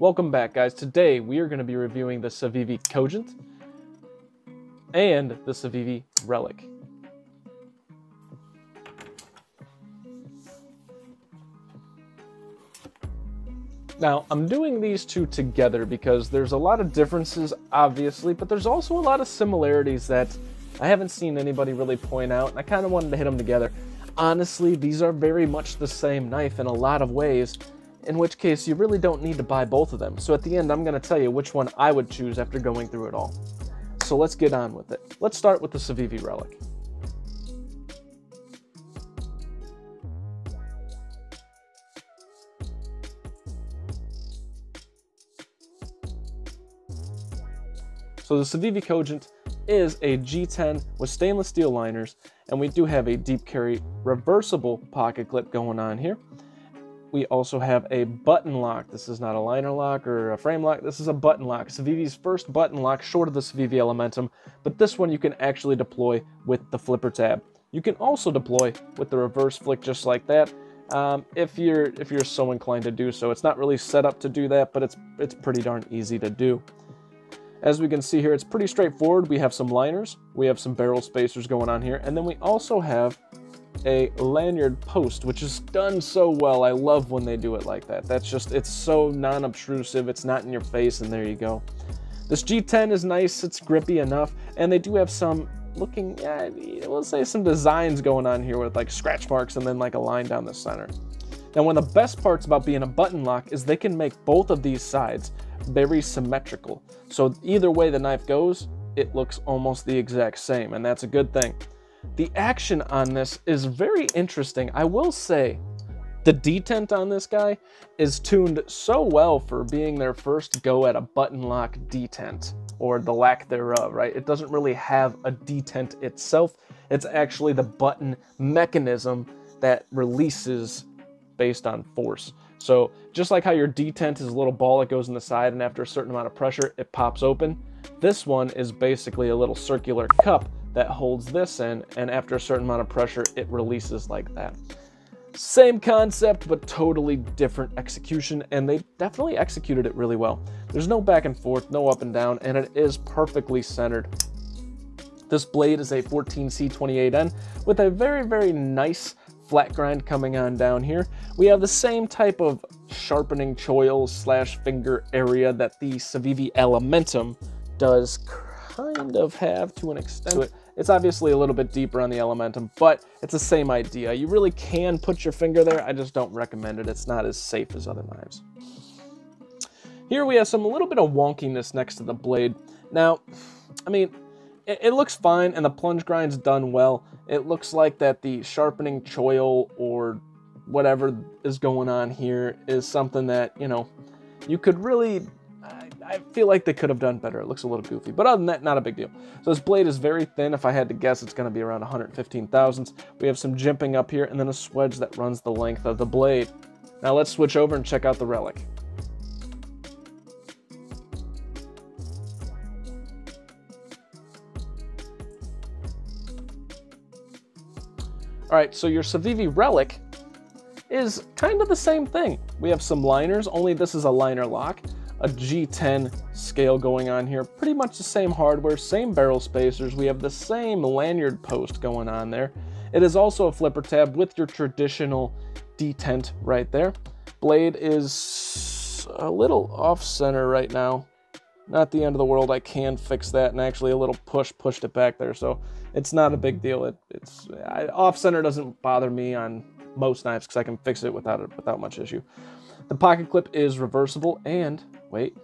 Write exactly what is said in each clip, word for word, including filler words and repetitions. Welcome back, guys. Today we are going to be reviewing the Civivi Cogent and the Civivi Relic. Now, I'm doing these two together because there's a lot of differences, obviously, but there's also a lot of similarities that I haven't seen anybody really point out, and I kind of wanted to hit them together. Honestly, these are very much the same knife in a lot of ways, in which case you really don't need to buy both of them. So at the end, I'm going to tell you which one I would choose after going through it all. So let's get on with it. Let's start with the Civivi Relic. So the Civivi Cogent is a G ten with stainless steel liners, and we do have a deep carry reversible pocket clip going on here. We also have a button lock. This is not a liner lock or a frame lock. This is a button lock. Civivi's first button lock short of the Civivi Elementum, but this one you can actually deploy with the flipper tab. You can also deploy with the reverse flick just like that, um, if you're if you're so inclined to do so. It's not really set up to do that, but it's it's pretty darn easy to do. As we can see here, it's pretty straightforward. We have some liners, we have some barrel spacers going on here, and then we also have a lanyard post, which is done so well. I love when they do it like that. That's just, it's so non-obtrusive, it's not in your face, and there you go. This G ten is nice, it's grippy enough, and they do have some looking, yeah, we'll say some designs going on here with like scratch marks and then like a line down the center. Now, one of the best parts about being a button lock is they can make both of these sides very symmetrical. So either way the knife goes, it looks almost the exact same, and that's a good thing. The action on this is very interesting. I will say the detent on this guy is tuned so well for being their first go at a button lock detent, or the lack thereof, right? It doesn't really have a detent itself. It's actually the button mechanism that releases based on force. So just like how your detent is a little ball that goes in the side, and after a certain amount of pressure, it pops open. This one is basically a little circular cup that holds this in, and after a certain amount of pressure, it releases like that. Same concept, but totally different execution, and they definitely executed it really well. There's no back and forth, no up and down, and it is perfectly centered. This blade is a fourteen C twenty-eight N with a very, very nice flat grind coming on down here. We have the same type of sharpening choil slash finger area that the Civivi Elementum does kind of have to an extent. It's obviously a little bit deeper on the Elementum, but it's the same idea. You really can put your finger there. I just don't recommend it. It's not as safe as other knives. Here we have some a little bit of wonkiness next to the blade. Now, I mean, it looks fine, and the plunge grind's done well. It looks like that the sharpening choil or whatever is going on here is something that, you know, you could really, I, I feel like they could have done better. It looks a little goofy, but other than that, not a big deal. So this blade is very thin. If I had to guess, it's going to be around one hundred fifteen thousandths. We have some jimping up here, and then a swedge that runs the length of the blade. Now let's switch over and check out the Relic. All right, so your Civivi Relic is kind of the same thing. We have some liners, only this is a liner lock, a G ten scale going on here, pretty much the same hardware, same barrel spacers. We have the same lanyard post going on there. It is also a flipper tab with your traditional detent right there. Blade is a little off center right now. Not the end of the world, I can fix that, and actually a little push pushed it back there, so it's not a big deal. It, it's I, off-center doesn't bother me on most knives because I can fix it without it without much issue. The pocket clip is reversible, and wait,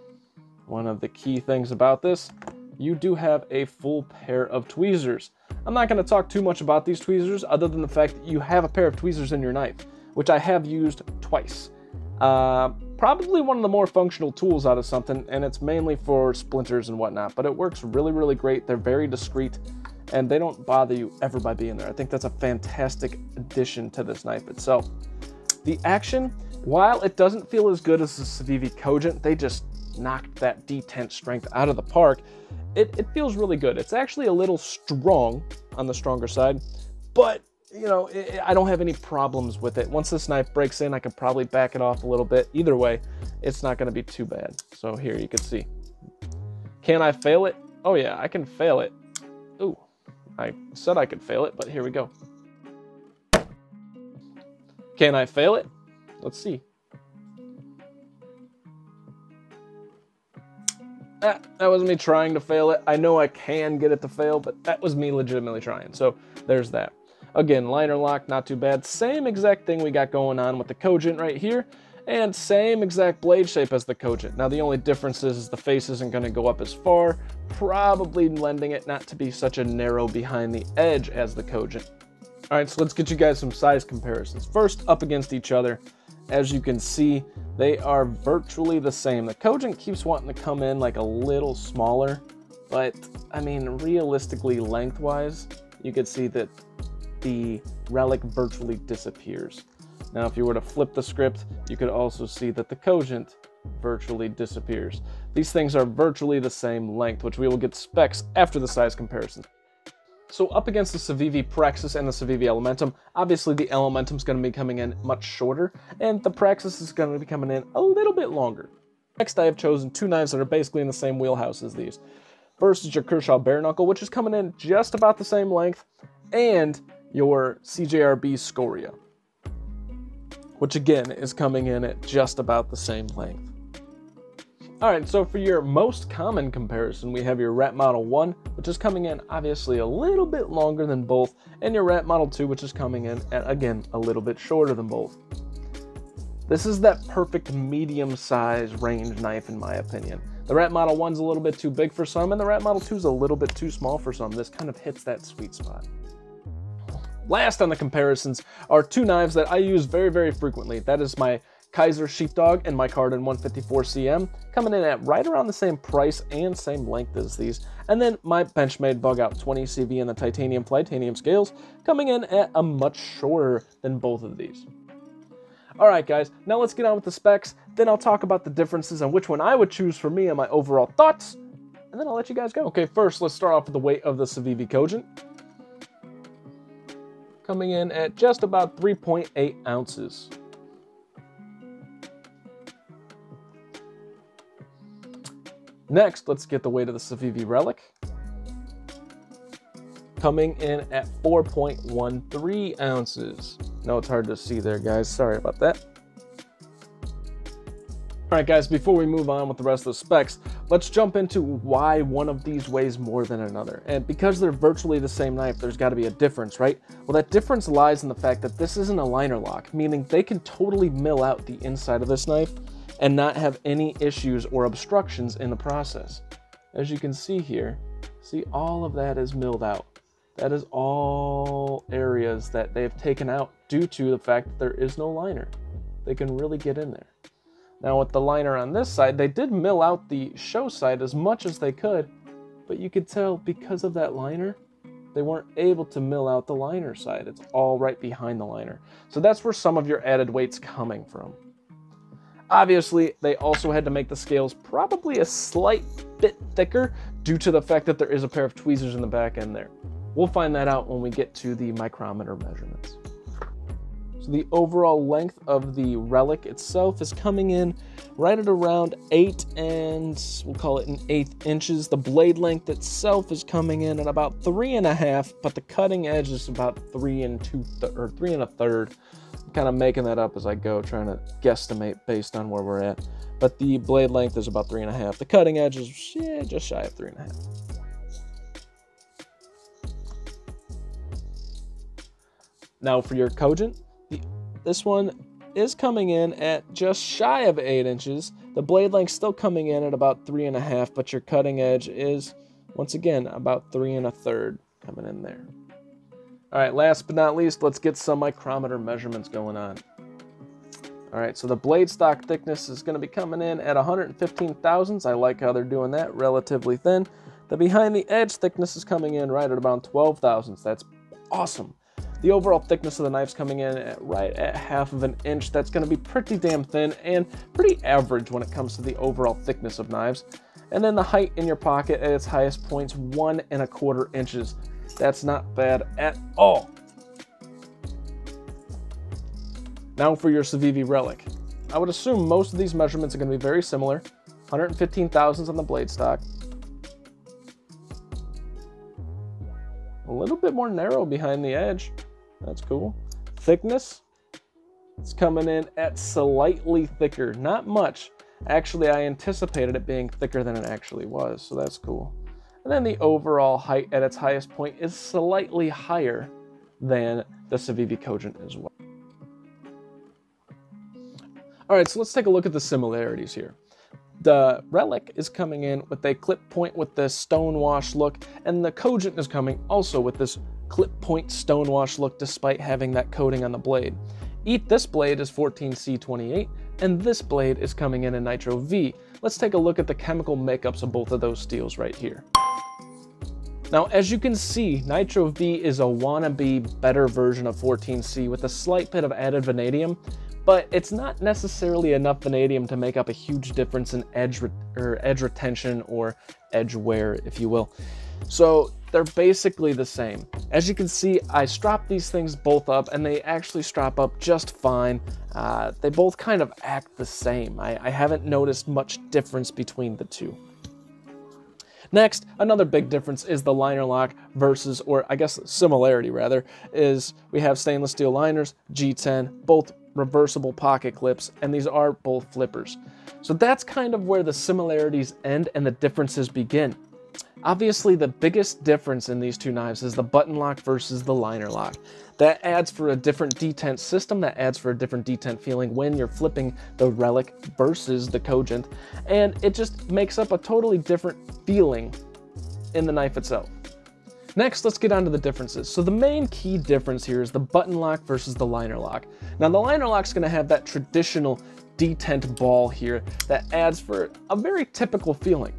one of the key things about this, you do have a full pair of tweezers. I'm not going to talk too much about these tweezers other than the fact that you have a pair of tweezers in your knife, which I have used twice. Uh, probably one of the more functional tools out of something, and it's mainly for splinters and whatnot, but it works really, really great. They're very discreet, and they don't bother you ever by being there. I think that's a fantastic addition to this knife itself. The action, while it doesn't feel as good as the Civivi Cogent, they just knocked that detent strength out of the park. It, it feels really good. It's actually a little strong on the stronger side, but you know, it, I don't have any problems with it. Once this knife breaks in, I could probably back it off a little bit. Either way, it's not going to be too bad. So here you can see. Can I fail it? Oh yeah, I can fail it. Ooh, I said I could fail it, but here we go. Can I fail it? Let's see. Ah, that was me trying to fail it. I know I can get it to fail, but that was me legitimately trying. So there's that. Again, liner lock, not too bad. Same exact thing we got going on with the Cogent right here. And same exact blade shape as the Cogent. Now, the only difference is the face isn't going to go up as far, probably lending it not to be such a narrow behind the edge as the Cogent. All right, so let's get you guys some size comparisons. First, up against each other. As you can see, they are virtually the same. The Cogent keeps wanting to come in like a little smaller, but I mean, realistically, lengthwise, you could see that the Relic virtually disappears. Now, if you were to flip the script, you could also see that the Cogent virtually disappears. These things are virtually the same length, which we will get specs after the size comparison. So up against the Civivi Praxis and the Civivi Elementum, obviously the Elementum's going to be coming in much shorter, and the Praxis is going to be coming in a little bit longer. Next, I have chosen two knives that are basically in the same wheelhouse as these. First is your Kershaw Bear Knuckle, which is coming in just about the same length, and your C J R B Scoria, which again is coming in at just about the same length. All right, so for your most common comparison, we have your Rat Model one, which is coming in obviously a little bit longer than both, and your Rat Model two, which is coming in at, again, a little bit shorter than both. This is that perfect medium size range knife in my opinion. The Rat Model one's a little bit too big for some, and the Rat Model two's a little bit too small for some. This kind of hits that sweet spot. Last on the comparisons are two knives that I use very, very frequently. That is my Kaiser Sheepdog and my Cardin one fifty-four C M, coming in at right around the same price and same length as these. And then my Benchmade Bugout twenty C V and the Titanium Flytanium scales, coming in at a much shorter than both of these. Alright guys, now let's get on with the specs, then I'll talk about the differences and which one I would choose for me and my overall thoughts, and then I'll let you guys go. Okay, first let's start off with the weight of the Civivi Cogent, coming in at just about three point eight ounces. Next, let's get the weight of the Civivi Relic, coming in at four point one three ounces. No, it's hard to see there, guys. Sorry about that. All right, guys, before we move on with the rest of the specs, let's jump into why one of these weighs more than another. And because they're virtually the same knife, there's got to be a difference, right? Well, that difference lies in the fact that this isn't a liner lock, meaning they can totally mill out the inside of this knife and not have any issues or obstructions in the process. As you can see here, see, all of that is milled out. That is all areas that they've taken out due to the fact that there is no liner. They can really get in there. Now with the liner on this side, they did mill out the show side as much as they could, but you could tell because of that liner, they weren't able to mill out the liner side. It's all right behind the liner. So that's where some of your added weight's coming from. Obviously, they also had to make the scales probably a slight bit thicker due to the fact that there is a pair of tweezers in the back end there. We'll find that out when we get to the micrometer measurements. So the overall length of the Relic itself is coming in right at around eight and we'll call it an eighth inches. The blade length itself is coming in at about three and a half, but the cutting edge is about three and two th or three and a third. I'm kind of making that up as I go, trying to guesstimate based on where we're at. But the blade length is about three and a half. The cutting edge is yeah, just shy of three and a half. Now for your Cogent. This one is coming in at just shy of eight inches. The blade length's still coming in at about three and a half, but your cutting edge is, once again, about three and a third coming in there. All right, last but not least, let's get some micrometer measurements going on. All right, so the blade stock thickness is gonna be coming in at one hundred fifteen thousandths. I like how they're doing that, relatively thin. The behind the edge thickness is coming in right at about twelve thousandths. That's awesome. The overall thickness of the knife's coming in at right at half of an inch. That's going to be pretty damn thin and pretty average when it comes to the overall thickness of knives. And then the height in your pocket at its highest points, one and a quarter inches. That's not bad at all. Now for your Civivi Relic. I would assume most of these measurements are going to be very similar. one hundred fifteen thousandths on the blade stock. A little bit more narrow behind the edge. That's cool. Thickness, it's coming in at slightly thicker. Not much. Actually, I anticipated it being thicker than it actually was, so that's cool. And then the overall height at its highest point is slightly higher than the Civivi Cogent as well. All right, so let's take a look at the similarities here. The Relic is coming in with a clip point with this stonewash look, and the Cogent is coming also with this clip point stonewash look despite having that coating on the blade. Eat this blade is fourteen C twenty-eight, and this blade is coming in a Nitro-V. Let's take a look at the chemical makeups of both of those steels right here. Now, as you can see, Nitro-V is a wannabe better version of fourteen C with a slight bit of added vanadium, but it's not necessarily enough vanadium to make up a huge difference in edge, re or edge retention or edge wear, if you will. So they're basically the same. As you can see, I strop these things both up and they actually strop up just fine. Uh, they both kind of act the same. I, I haven't noticed much difference between the two. Next, another big difference is the liner lock versus, or I guess similarity rather, is we have stainless steel liners, G ten, both reversible pocket clips, and these are both flippers. So that's kind of where the similarities end and the differences begin. Obviously, the biggest difference in these two knives is the button lock versus the liner lock. That adds for a different detent system, that adds for a different detent feeling when you're flipping the Relic versus the Cogent, and it just makes up a totally different feeling in the knife itself. Next, let's get on to the differences. So the main key difference here is the button lock versus the liner lock. Now the liner lock's gonna have that traditional detent ball here that adds for a very typical feeling,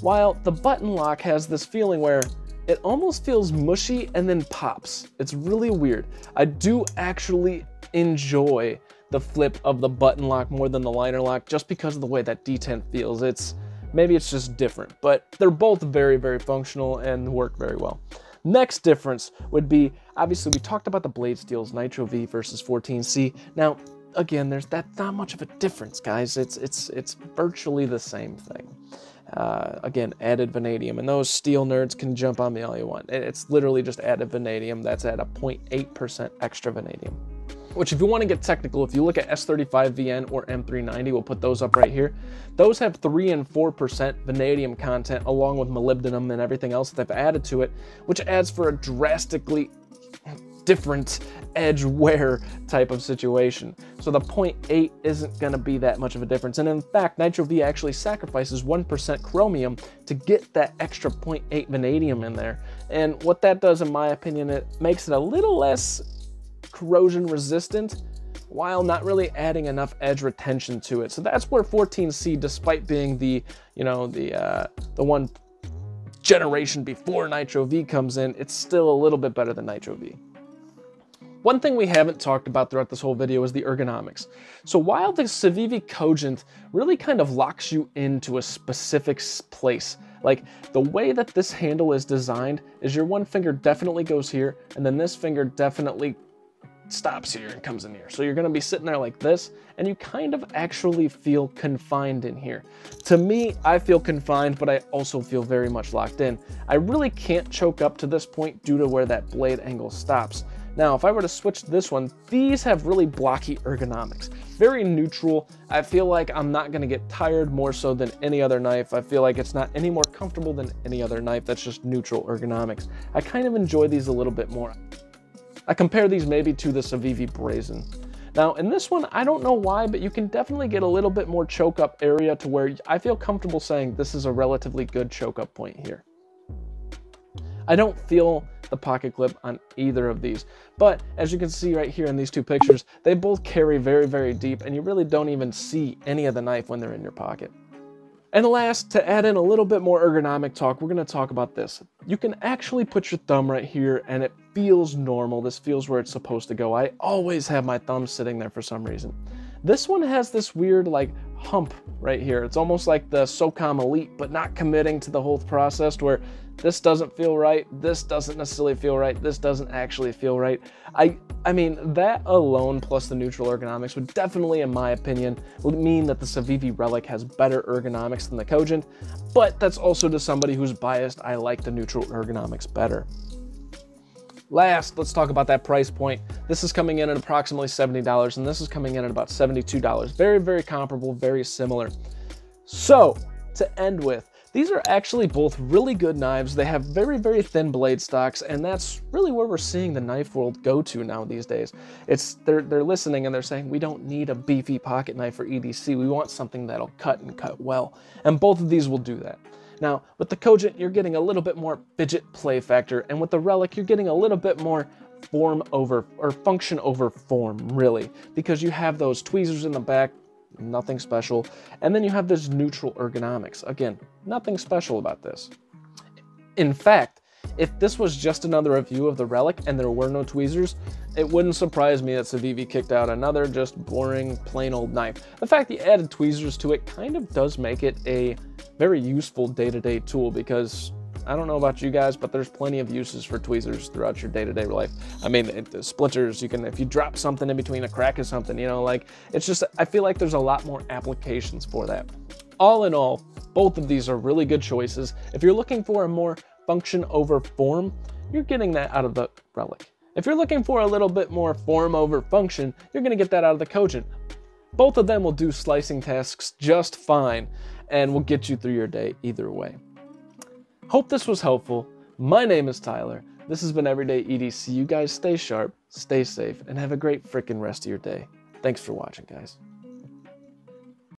while the button lock has this feeling where it almost feels mushy and then pops. It's really weird. I do actually enjoy the flip of the button lock more than the liner lock just because of the way that detent feels. It's maybe it's just different, but they're both very, very functional and work very well. Next difference would be, obviously we talked about the blade steels, Nitro-V versus fourteen C. Now, again, there's that's not much of a difference, guys. It's, it's, it's virtually the same thing. Uh, again, added vanadium, and those steel nerds can jump on me all you want. It's literally just added vanadium that's at a zero point eight percent extra vanadium. Which, if you want to get technical, if you look at S thirty-five V N or M three ninety, we'll put those up right here. Those have three and four percent vanadium content along with molybdenum and everything else that they've added to it, which adds for a drastically different edge wear type of situation. So the zero point eight isn't going to be that much of a difference. And in fact, Nitro-V actually sacrifices one percent chromium to get that extra zero point eight vanadium in there. And what that does, in my opinion, it makes it a little less corrosion resistant while not really adding enough edge retention to it. So that's where fourteen C, despite being the, you know, the uh, the one generation before Nitro-V comes in, it's still a little bit better than Nitro-V. One thing we haven't talked about throughout this whole video is the ergonomics. So while the Civivi Cogent really kind of locks you into a specific place, like the way that this handle is designed is your one finger definitely goes here, and then this finger definitely stops here and comes in here. So you're going to be sitting there like this, and you kind of actually feel confined in here. To me, I feel confined, but I also feel very much locked in. I really can't choke up to this point due to where that blade angle stops. Now, if I were to switch to this one, these have really blocky ergonomics. Very neutral. I feel like I'm not gonna get tired more so than any other knife. I feel like it's not any more comfortable than any other knife. That's just neutral ergonomics. I kind of enjoy these a little bit more. I compare these maybe to the Civivi Brazen. Now in this one, I don't know why, but you can definitely get a little bit more choke up area to where I feel comfortable saying this is a relatively good choke up point here. I don't feel the pocket clip on either of these, but as you can see right here in these two pictures, they both carry very, very deep, and you really don't even see any of the knife when they're in your pocket. And last, to add in a little bit more ergonomic talk, we're gonna talk about this. You can actually put your thumb right here and it feels normal. This feels where it's supposed to go. I always have my thumb sitting there for some reason. This one has this weird like hump right here. It's almost like the SOCOM Elite, but not committing to the whole process, where this doesn't feel right, this doesn't necessarily feel right, this doesn't actually feel right. I, I mean, that alone plus the neutral ergonomics would definitely, in my opinion, mean that the Civivi Relic has better ergonomics than the Cogent, but that's also to somebody who's biased. I like the neutral ergonomics better. Last, let's talk about that price point. This is coming in at approximately seventy dollars, and this is coming in at about seventy-two dollars. Very, very comparable, very similar. So, to end with, these are actually both really good knives. They have very, very thin blade stocks, and that's really where we're seeing the knife world go to now these days. It's, they're, they're listening and they're saying, we don't need a beefy pocket knife for E D C. We want something that'll cut and cut well. And both of these will do that. Now, with the Cogent, you're getting a little bit more fidget play factor, and with the Relic, you're getting a little bit more form over, or function over form, really, because you have those tweezers in the back, nothing special, and then you have this neutral ergonomics. Again, nothing special about this. In fact, if this was just another review of the Relic and there were no tweezers, it wouldn't surprise me that Civivi kicked out another just boring, plain old knife. The fact that you added tweezers to it kind of does make it a very useful day-to-day tool, because I don't know about you guys, but there's plenty of uses for tweezers throughout your day-to-day life. I mean, it, splinters, you can, if you drop something in between a crack or something, you know, like, it's just, I feel like there's a lot more applications for that. All in all, both of these are really good choices. If you're looking for a more function over form, you're getting that out of the Relic. If you're looking for a little bit more form over function, you're gonna get that out of the Cogent. Both of them will do slicing tasks just fine and will get you through your day either way. Hope this was helpful. My name is Tyler. This has been Everyday E D C. You guys stay sharp, stay safe, and have a great frickin' rest of your day. Thanks for watching, guys.